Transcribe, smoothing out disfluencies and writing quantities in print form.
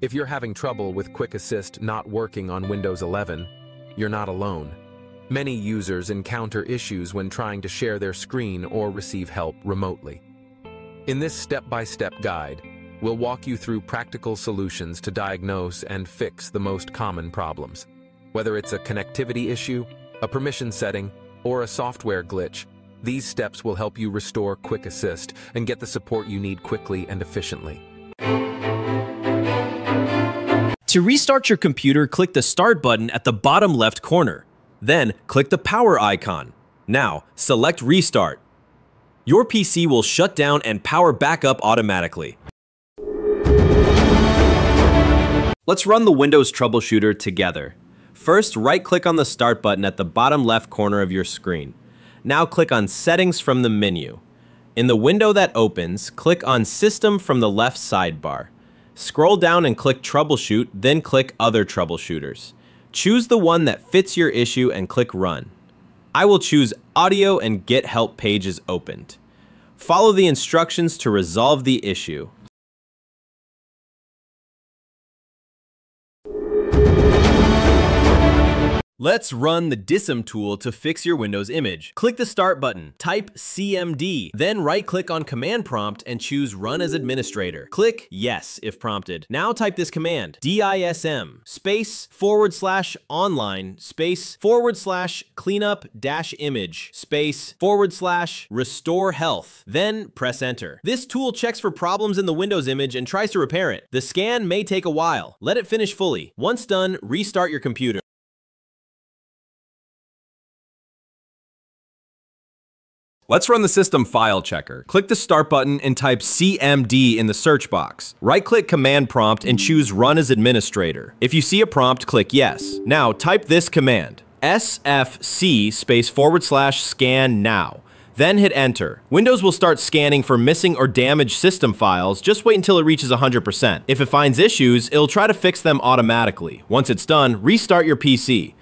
If you're having trouble with Quick Assist not working on Windows 11, you're not alone. Many users encounter issues when trying to share their screen or receive help remotely. In this step-by-step guide, we'll walk you through practical solutions to diagnose and fix the most common problems. Whether it's a connectivity issue, a permission setting, or a software glitch, these steps will help you restore Quick Assist and get the support you need quickly and efficiently. To restart your computer, click the Start button at the bottom left corner. Then, click the power icon. Now, select Restart. Your PC will shut down and power back up automatically. Let's run the Windows troubleshooter together. First, right-click on the Start button at the bottom left corner of your screen. Now click on Settings from the menu. In the window that opens, click on System from the left sidebar. Scroll down and click Troubleshoot, then click Other Troubleshooters. Choose the one that fits your issue and click Run. I will choose Audio and Get Help page is opened. Follow the instructions to resolve the issue. Let's run the DISM tool to fix your Windows image. Click the Start button, type CMD, then right-click on Command Prompt and choose Run as Administrator. Click Yes if prompted. Now type this command, DISM space / online space / cleanup - image space / restore health, then press Enter. This tool checks for problems in the Windows image and tries to repair it. The scan may take a while. Let it finish fully. Once done, restart your computer. Let's run the system file checker. Click the Start button and type CMD in the search box. Right-click Command Prompt and choose Run as Administrator. If you see a prompt, click Yes. Now type this command, SFC space / scan now. Then hit Enter. Windows will start scanning for missing or damaged system files. Just wait until it reaches 100%. If it finds issues, it'll try to fix them automatically. Once it's done, restart your PC.